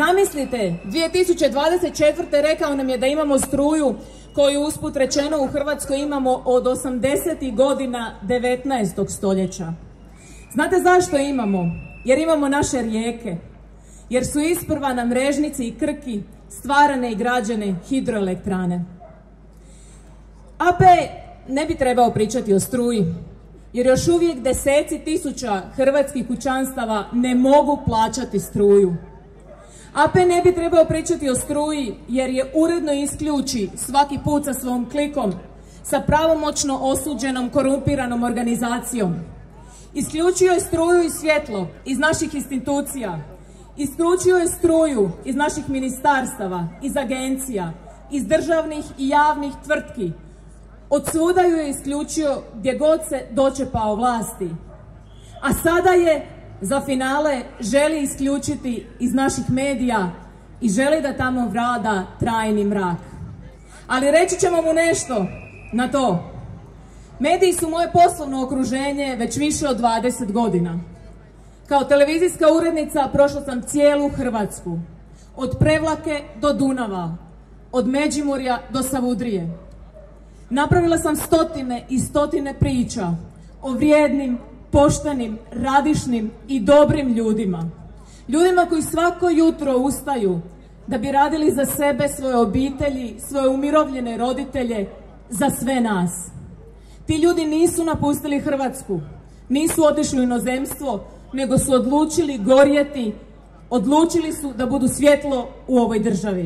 Zamislite, 2024. rekao nam je da imamo struju koju usput rečeno u Hrvatskoj imamo od 80. godina 19. stoljeća. Znate zašto imamo? Jer imamo naše rijeke. Jer su isprva na Mrežnici i Krki stvarane i građene hidroelektrane. APE ne bi trebao pričati o struji, jer još uvijek deseci tisuća hrvatskih kućanstava ne mogu plaćati struju. APE ne bi trebao pričati o struji jer je uredno isključi svaki put sa svom klikom, sa pravomoćno osuđenom korumpiranom organizacijom. Isključio je struju i svjetlo iz naših institucija. Isključio je struju iz naših ministarstava, iz agencija, iz državnih i javnih tvrtki. Od svuda ju je isključio gdje god se dočepao vlasti. A sada je za finale želi isključiti iz naših medija i želi da tamo vlada trajni mrak. Ali reći ćemo mu nešto na to. Mediji su moje poslovno okruženje već više od 20 godina. Kao televizijska urednica prošla sam cijelu Hrvatsku. Od Prevlake do Dunava, od Međimurja do Savudrije. Napravila sam stotine i stotine priča o vrijednim, poštenim, radišnim i dobrim ljudima. Ljudima koji svako jutro ustaju da bi radili za sebe, svoje obitelji, svoje umirovljene roditelje, za sve nas. Ti ljudi nisu napustili Hrvatsku, nisu otišli u inozemstvo, nego su odlučili gorjeti, odlučili su da budu svjetlo u ovoj državi.